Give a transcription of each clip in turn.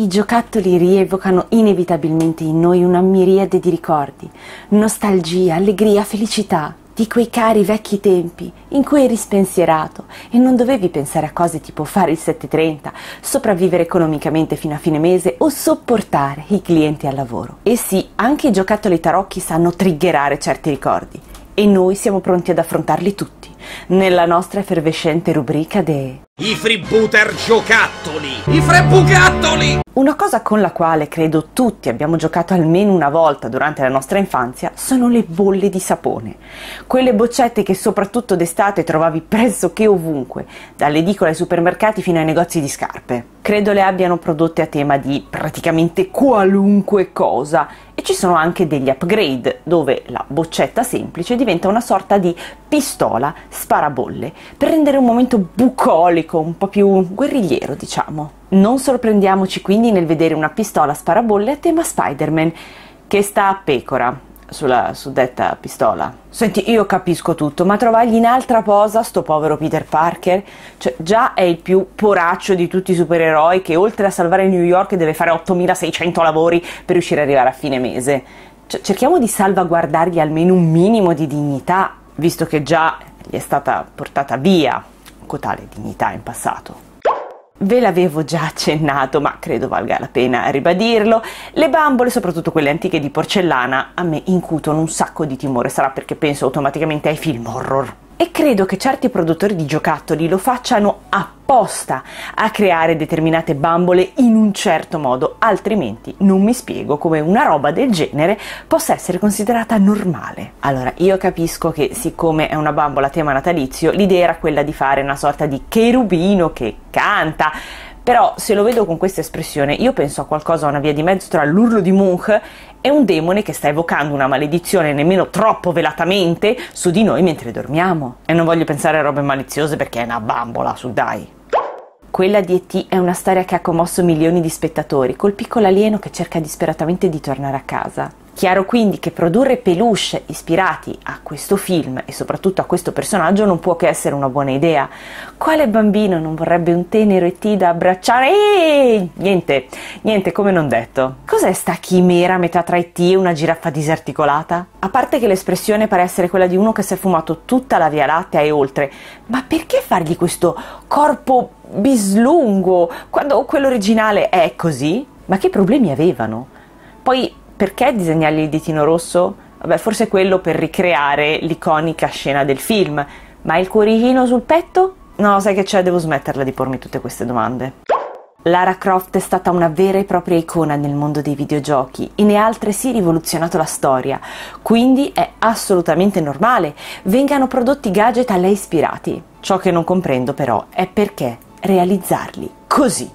I giocattoli rievocano inevitabilmente in noi una miriade di ricordi, nostalgia, allegria, felicità, di quei cari vecchi tempi in cui eri spensierato e non dovevi pensare a cose tipo fare il 7.30, sopravvivere economicamente fino a fine mese o sopportare i clienti al lavoro. E sì, anche i giocattoli tarocchi sanno triggerare certi ricordi e noi siamo pronti ad affrontarli tutti nella nostra effervescente rubrica de... I freebucattoli giocattoli! I freebucattoli! Una cosa con la quale credo tutti abbiamo giocato almeno una volta durante la nostra infanzia sono le bolle di sapone. Quelle boccette che soprattutto d'estate trovavi pressoché ovunque, dalle edicole ai supermercati fino ai negozi di scarpe. Credo le abbiano prodotte a tema di praticamente qualunque cosa e ci sono anche degli upgrade dove la boccetta semplice diventa una sorta di pistola sparabolle per rendere un momento bucolico, un po' più guerrigliero, diciamo. Non sorprendiamoci quindi nel vedere una pistola sparabolle a tema Spider-Man che sta a pecora sulla suddetta pistola. Senti, io capisco tutto, ma trovargli in altra posa sto povero Peter Parker, cioè già è il più poraccio di tutti i supereroi che oltre a salvare New York deve fare 8600 lavori per riuscire ad arrivare a fine mese. Cioè, cerchiamo di salvaguardargli almeno un minimo di dignità, visto che già gli è stata portata via tale dignità in passato. Ve l'avevo già accennato, ma credo valga la pena ribadirlo, le bambole, soprattutto quelle antiche di porcellana, a me incutono un sacco di timore, sarà perché penso automaticamente ai film horror. E credo che certi produttori di giocattoli lo facciano apposta a creare determinate bambole in un certo modo, altrimenti non mi spiego come una roba del genere possa essere considerata normale. Allora, io capisco che siccome è una bambola a tema natalizio, l'idea era quella di fare una sorta di cherubino che canta, però se lo vedo con questa espressione io penso a qualcosa, a una via di mezzo tra l'urlo di Munch e un demone che sta evocando una maledizione nemmeno troppo velatamente su di noi mentre dormiamo. E non voglio pensare a robe maliziose perché è una bambola, su dai. Quella di E.T. è una storia che ha commosso milioni di spettatori, col piccolo alieno che cerca disperatamente di tornare a casa. Chiaro quindi che produrre peluche ispirati a questo film e soprattutto a questo personaggio non può che essere una buona idea. Quale bambino non vorrebbe un tenero E.T. da abbracciare? Niente, come non detto. Cos'è sta chimera a metà tra E.T. e una giraffa disarticolata? A parte che l'espressione pare essere quella di uno che si è fumato tutta la Via Lattea e oltre, ma perché fargli questo corpo bislungo quando quello originale è così? Ma che problemi avevano? Poi... perché disegnargli il ditino rosso? Vabbè, forse quello per ricreare l'iconica scena del film, ma il cuoricino sul petto? No, sai che c'è, devo smetterla di pormi tutte queste domande. Lara Croft è stata una vera e propria icona nel mondo dei videogiochi e ne ha altresì rivoluzionato la storia, quindi è assolutamente normale vengano prodotti gadget a lei ispirati. Ciò che non comprendo però è perché realizzarli così.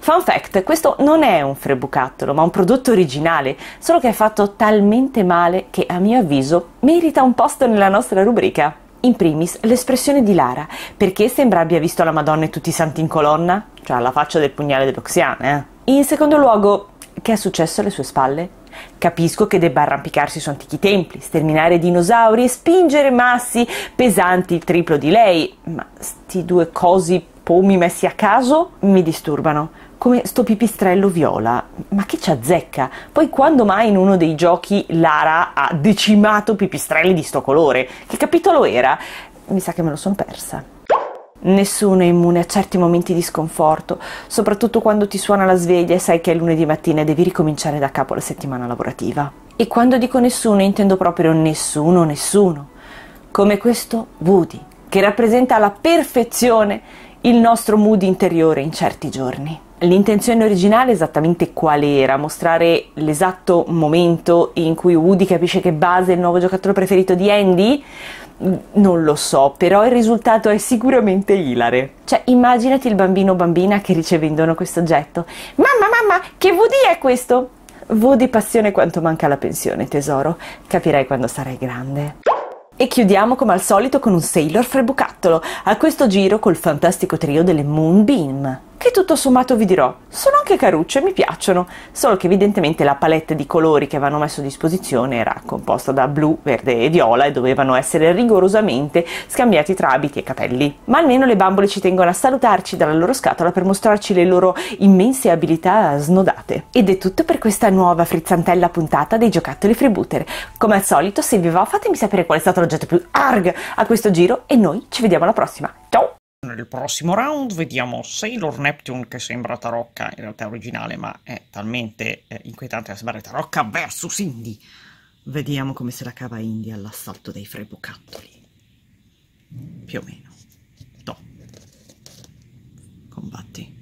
Fun fact, questo non è un frebucattolo, ma un prodotto originale, solo che è fatto talmente male che, a mio avviso, merita un posto nella nostra rubrica. In primis, l'espressione di Lara, perché sembra abbia visto la Madonna e tutti i santi in colonna, cioè alla faccia del pugnale dell'Oxiana, eh? In secondo luogo, che è successo alle sue spalle? Capisco che debba arrampicarsi su antichi templi, sterminare dinosauri e spingere massi pesanti il triplo di lei, ma sti due cosi pomi messi a caso mi disturbano, come sto pipistrello viola, ma che ci azzecca? Poi quando mai in uno dei giochi Lara ha decimato pipistrelli di sto colore? Che capitolo era? Mi sa che me lo sono persa. Nessuno è immune a certi momenti di sconforto, soprattutto quando ti suona la sveglia e sai che è lunedì mattina e devi ricominciare da capo la settimana lavorativa. E quando dico nessuno intendo proprio nessuno, come questo Woody, che rappresenta alla perfezione il nostro mood interiore in certi giorni. L'intenzione originale esattamente quale era? Mostrare l'esatto momento in cui Woody capisce che Buzz è il nuovo giocatore preferito di Andy? Non lo so, però il risultato è sicuramente ilare. Cioè, immaginati il bambino o bambina che riceve in dono questo oggetto. Mamma, che Woody è questo? Woody passione quanto manca la pensione, tesoro. Capirai quando sarai grande. E chiudiamo come al solito con un Sailor frebucattolo, a questo giro col fantastico trio delle Moonbeam. che tutto sommato vi dirò, sono anche carucce, mi piacciono, solo che evidentemente la palette di colori che avevano messo a disposizione era composta da blu, verde e viola e dovevano essere rigorosamente scambiati tra abiti e capelli. Ma almeno le bambole ci tengono a salutarci dalla loro scatola per mostrarci le loro immense abilità snodate. Ed è tutto per questa nuova frizzantella puntata dei giocattoli Freebooter. Come al solito, se vi va, fatemi sapere qual è stato l'oggetto più arg a questo giro e noi ci vediamo alla prossima. Ciao! Nel prossimo round vediamo Sailor Neptune, che sembra tarocca, in realtà è originale ma è talmente inquietante da sembrare tarocca, versus Indy. Vediamo come se la cava Indy all'assalto dei Freebucattoli. Più o meno. No. Combatti.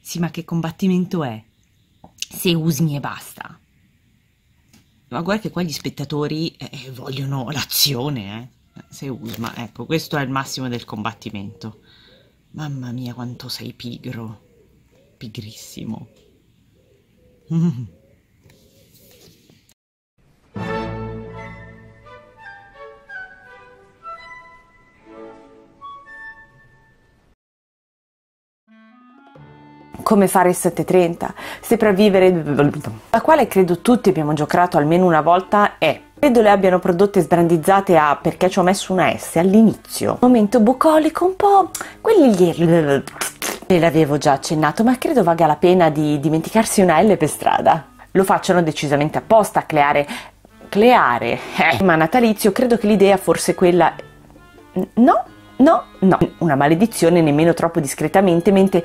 Sì, ma che combattimento è? Se usmi e basta. Ma guarda che qua gli spettatori vogliono l'azione, Se usma, ecco, questo è il massimo del combattimento. Mamma mia, quanto sei pigro. Pigrissimo. Come fare il 730, sopravvivere, la quale credo tutti abbiamo giocato almeno una volta è. Credo le abbiano prodotte sbrandizzate a perché ci ho messo una S all'inizio. Momento bucolico un po', quelli ve l'avevo già accennato, ma credo valga la pena di dimenticarsi una L per strada. Lo facciano decisamente apposta a creare. Ma natalizio, credo che l'idea fosse quella... No? No, no, una maledizione nemmeno troppo discretamente, mentre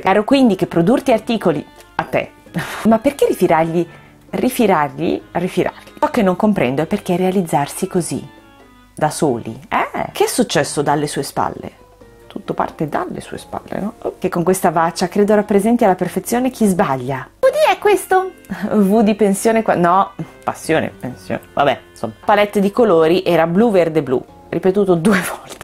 caro, quindi che produrti articoli a te. Ma perché rifirargli? Ciò che non comprendo è perché realizzarsi così, da soli. Che è successo dalle sue spalle? Tutto parte dalle sue spalle, no? Che con questa faccia credo rappresenti alla perfezione chi sbaglia. Woody è questo? Woody pensione qua... No, passione, pensione, vabbè, insomma. Palette di colori era blu, verde, blu. Ripetuto 2 volte.